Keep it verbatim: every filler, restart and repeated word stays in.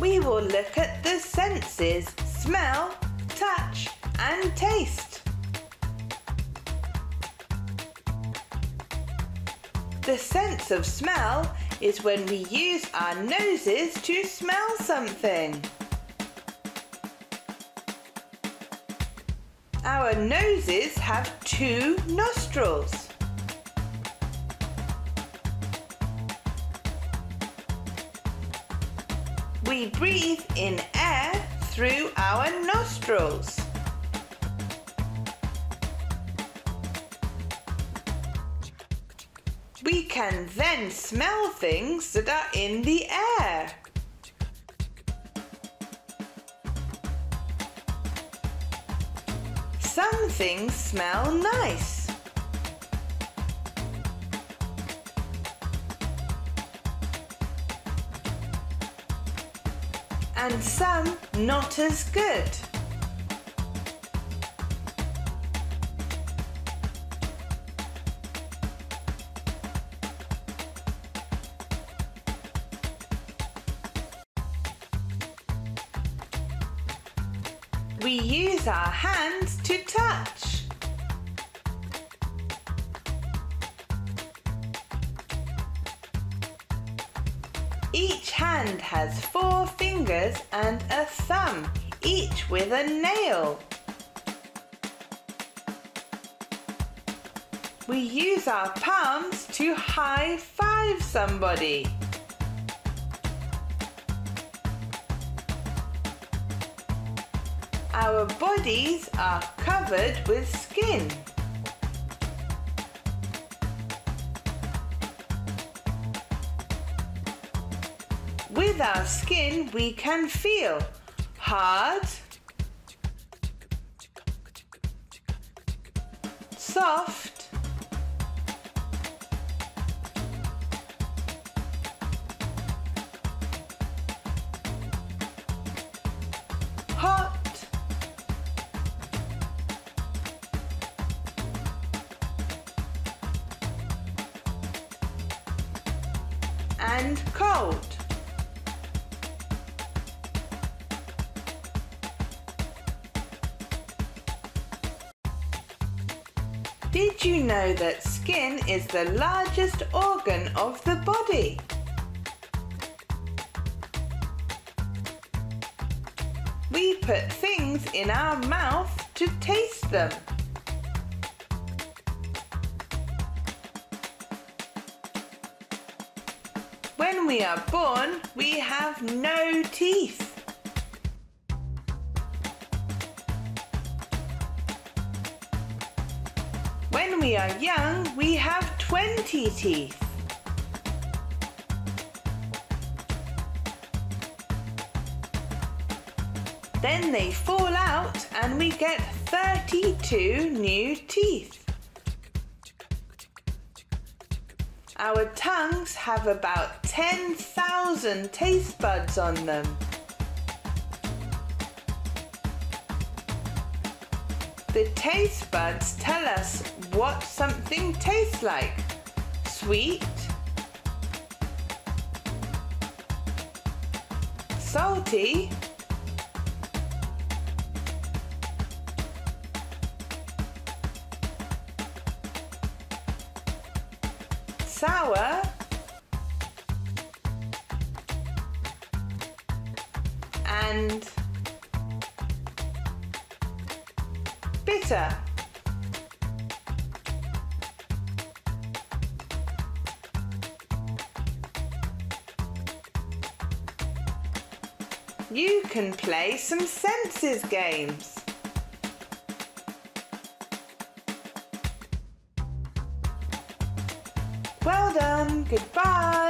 we will look at the senses: smell, touch, and taste. The sense of smell is when we use our noses to smell something. Our noses have two nostrils. We breathe in air through our nostrils. We can then smell things that are in the air. Some things smell nice. And some not as good. We use our hands to touch. Each hand has four fingers and a thumb, each with a nail. We use our palms to high-five somebody. Our bodies are covered with skin. With our skin, we can feel hard, soft, hot, and cold. Did you know that skin is the largest organ of the body? We put things in our mouth to taste them. When we are born, we have no teeth. When we are young, we have twenty teeth. Then they fall out and we get thirty-two new teeth. Our tongues have about ten thousand taste buds on them. The taste buds tell us what something tastes like: sweet, salty, sour, and bitter. You can play some senses games. Well done, goodbye.